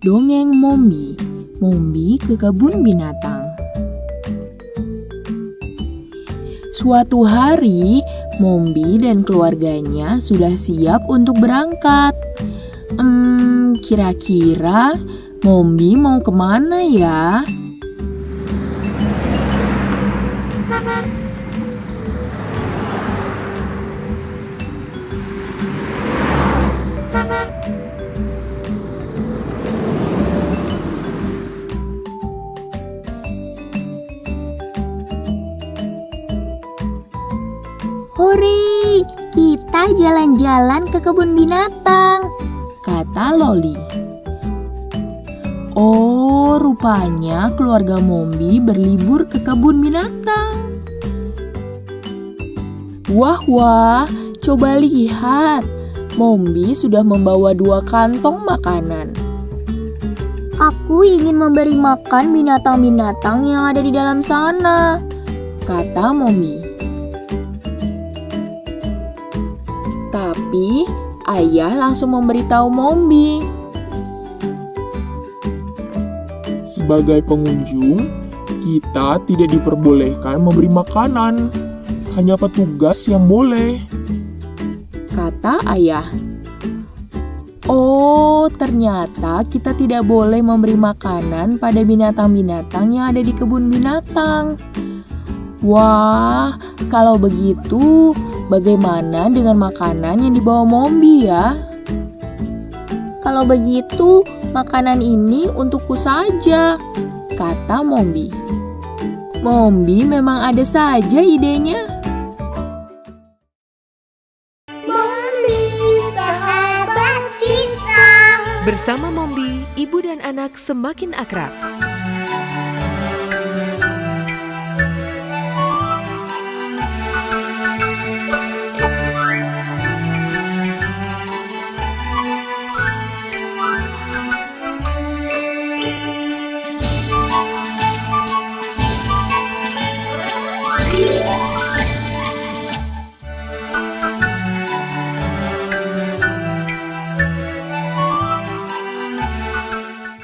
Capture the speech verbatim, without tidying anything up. Dongeng Mombi, Mombi ke kebun binatang. Suatu hari, Mombi dan keluarganya sudah siap untuk berangkat. Hmm, kira-kira Mombi mau kemana ya? Hore, kita jalan-jalan ke kebun binatang, kata Loli. Oh, rupanya keluarga Mombi berlibur ke kebun binatang. Wah, wah, coba lihat. Mombi sudah membawa dua kantong makanan. Aku ingin memberi makan binatang-binatang yang ada di dalam sana, kata Mombi. Tapi ayah langsung memberitahu Mombi. Sebagai pengunjung, kita tidak diperbolehkan memberi makanan. Hanya petugas yang boleh, kata ayah. Oh, ternyata kita tidak boleh memberi makanan pada binatang-binatang yang ada di kebun binatang. Wah, kalau begitu, bagaimana dengan makanan yang dibawa Mombi ya? Kalau begitu, makanan ini untukku saja, kata Mombi. Mombi memang ada saja idenya. Mombi, sahabat kita. Bersama Mombi, ibu dan anak semakin akrab.